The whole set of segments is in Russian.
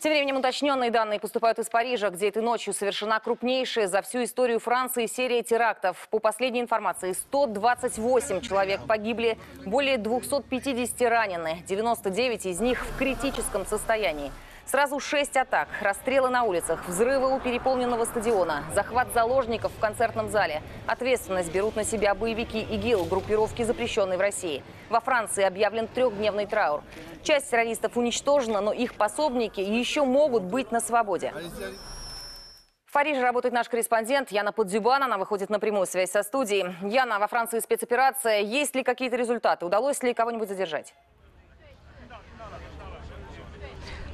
Тем временем уточненные данные поступают из Парижа, где этой ночью совершена крупнейшая за всю историю Франции серия терактов. По последней информации, 128 человек погибли, более 250 ранены, 99 из них в критическом состоянии. Сразу 6 атак, расстрелы на улицах, взрывы у переполненного стадиона, захват заложников в концертном зале. Ответственность берут на себя боевики ИГИЛ, группировки, запрещенной в России. Во Франции объявлен трехдневный траур. Часть террористов уничтожена, но их пособники еще могут быть на свободе. В Париже работает наш корреспондент Яна Подзюбан. Она выходит на прямую связь со студией. Яна, во Франции спецоперация. Есть ли какие-то результаты? Удалось ли кого-нибудь задержать?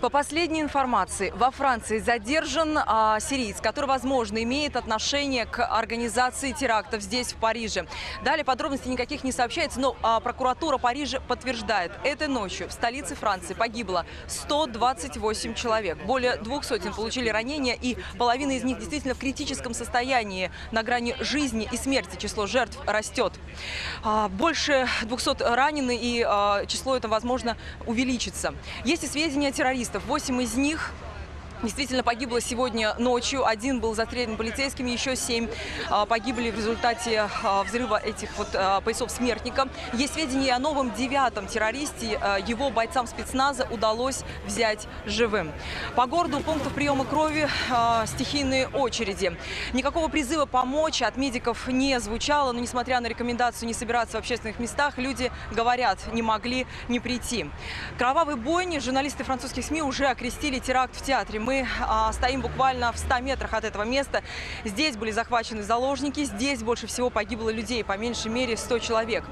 По последней информации, во Франции задержан сириец, который, возможно, имеет отношение к организации терактов здесь, в Париже. Далее подробностей никаких не сообщается, но прокуратура Парижа подтверждает, этой ночью в столице Франции погибло 128 человек. Более 200 получили ранения, и половина из них действительно в критическом состоянии, на грани жизни и смерти. Число жертв растет. Больше 200 ранены, и число это, возможно, увеличится. Есть и сведения о террористах. 8 из них действительно погибло сегодня ночью. Один был застрелен полицейскими, еще 7 погибли в результате взрыва этих поясов смертника. Есть сведения о новом 9-м террористе. Его бойцам спецназа удалось взять живым. По городу у пунктов приема крови стихийные очереди. Никакого призыва помочь от медиков не звучало, но несмотря на рекомендацию не собираться в общественных местах, люди говорят, не могли не прийти. Кровавой бойни журналисты французских СМИ уже окрестили теракт в театре. Мы стоим буквально в 100 метрах от этого места. Здесь были захвачены заложники, здесь больше всего погибло людей, по меньшей мере 100 человек.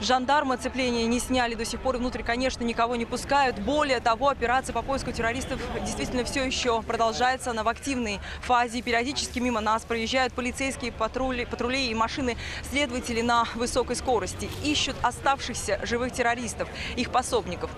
Жандармы оцепление не сняли до сих пор, внутрь, конечно, никого не пускают. Более того, операция по поиску террористов действительно все еще продолжается, она в активной фазе. Периодически мимо нас проезжают полицейские патрули и машины следователей на высокой скорости. Ищут оставшихся живых террористов, их пособников.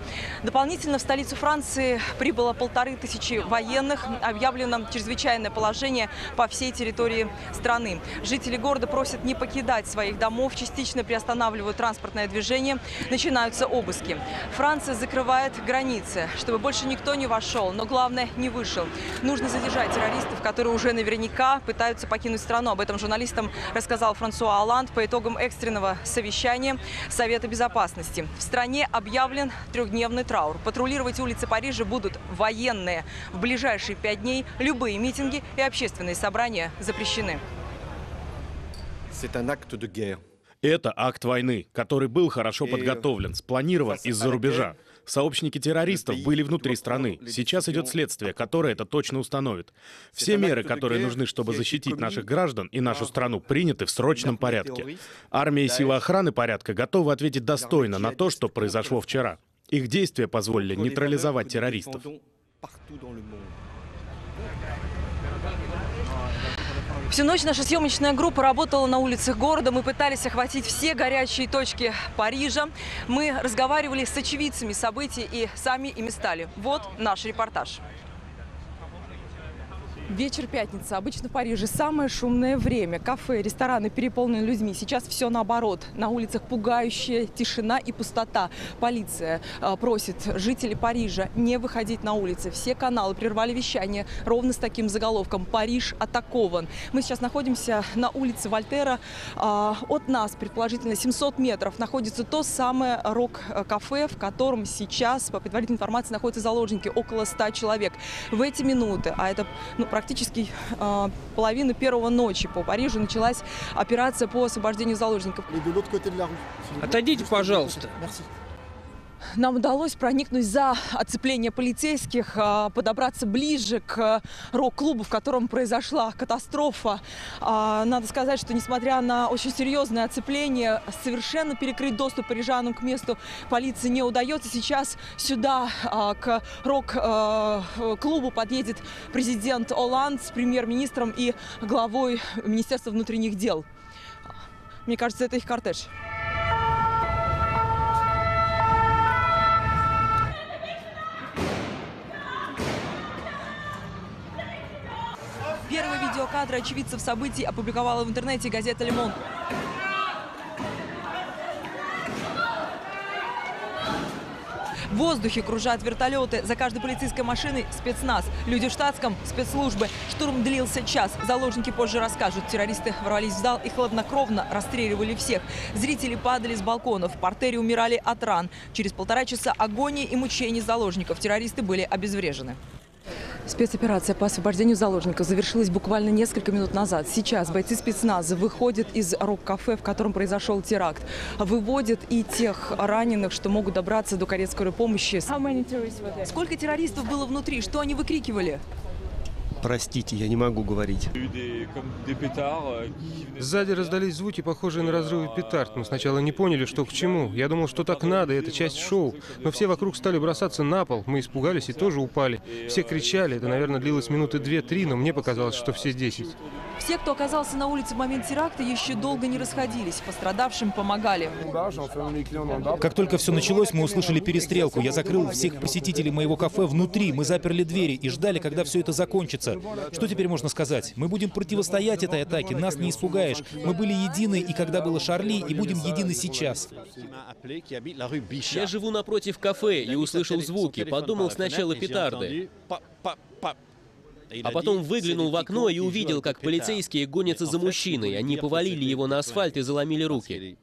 Дополнительно в столицу Франции прибыло 1500 военных. Объявлено чрезвычайное положение по всей территории страны. Жители города просят не покидать своих домов, частично приостанавливают транспортное движение, начинаются обыски. Франция закрывает границы, чтобы больше никто не вошел, но главное, не вышел. Нужно задержать террористов, которые уже наверняка пытаются покинуть страну. Об этом журналистам рассказал Франсуа Олланд по итогам экстренного совещания Совета Безопасности. В стране объявлен трехдневный траур. Патрулировать улицы Парижа будут военные. В ближайшие 5 дней любые митинги и общественные собрания запрещены. Это акт войны, который был хорошо подготовлен, спланирован из-за рубежа. Сообщники террористов были внутри страны. Сейчас идет следствие, которое это точно установит. Все меры, которые нужны, чтобы защитить наших граждан и нашу страну, приняты в срочном порядке. Армия и силы охраны порядка готовы ответить достойно на то, что произошло вчера. Их действия позволили нейтрализовать террористов. Всю ночь наша съемочная группа работала на улицах города. Мы пытались охватить все горячие точки Парижа. Мы разговаривали с очевидцами событий и сами ими стали. Вот наш репортаж. Вечер пятница. Обычно в Париже самое шумное время. Кафе, рестораны переполнены людьми. Сейчас все наоборот. На улицах пугающая тишина и пустота. Полиция просит жителей Парижа не выходить на улицы. Все каналы прервали вещание ровно с таким заголовком: «Париж атакован». Мы сейчас находимся на улице Вольтера. От нас, предположительно, 700 метров находится то самое рок-кафе, в котором сейчас, по предварительной информации, находятся заложники. Около 100 человек. В эти минуты, а это практически половину первого ночи по Парижу, началась операция по освобождению заложников. Отойдите, пожалуйста. Нам удалось проникнуть за оцепление полицейских, подобраться ближе к рок-клубу, в котором произошла катастрофа. Надо сказать, что несмотря на очень серьезное оцепление, совершенно перекрыть доступ парижанам к месту полиции не удается. Сейчас сюда, к рок-клубу, подъедет президент Олланд с премьер-министром и главой Министерства внутренних дел. Мне кажется, это их кортеж. Первые видеокадры очевидцев событий опубликовала в интернете газета «Ле Монд». В воздухе кружат вертолеты. За каждой полицейской машиной спецназ. Люди в штатском – спецслужбы. Штурм длился час. Заложники позже расскажут. Террористы ворвались в зал и хладнокровно расстреливали всех. Зрители падали с балконов. В портере умирали от ран. Через полтора часа агонии и мучений заложников. Террористы были обезврежены. Спецоперация по освобождению заложников завершилась буквально несколько минут назад. Сейчас бойцы спецназа выходят из рок-кафе, в котором произошел теракт. Выводят и тех раненых, что могут добраться до карет скорой помощи. Сколько террористов было внутри? Что они выкрикивали? Простите, я не могу говорить. Сзади раздались звуки, похожие на разрывы петард. Мы сначала не поняли, что к чему. Я думал, что так надо, это часть шоу. Но все вокруг стали бросаться на пол. Мы испугались и тоже упали. Все кричали. Это, наверное, длилось минуты 2-3, но мне показалось, что все 10. Все, кто оказался на улице в момент теракта, еще долго не расходились. Пострадавшим помогали. Как только все началось, мы услышали перестрелку. Я закрыл всех посетителей моего кафе внутри. Мы заперли двери и ждали, когда все это закончится. Что теперь можно сказать? Мы будем противостоять этой атаке. Нас не испугаешь. Мы были едины, и когда было Шарли, и будем едины сейчас. Я живу напротив кафе и услышал звуки. Подумал сначала петарды. А потом выглянул в окно и увидел, как полицейские гонятся за мужчиной. Они повалили его на асфальт и заломили руки.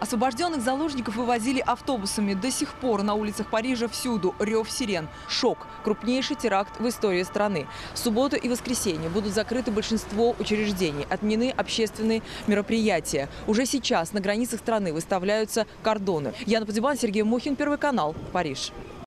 Освобожденных заложников вывозили автобусами. До сих пор на улицах Парижа всюду рев сирен. Шок. Крупнейший теракт в истории страны. В субботу и воскресенье будут закрыты большинство учреждений. Отменены общественные мероприятия. Уже сейчас на границах страны выставляются кордоны. Яна Подзебан, Сергей Мухин, Первый канал, Париж.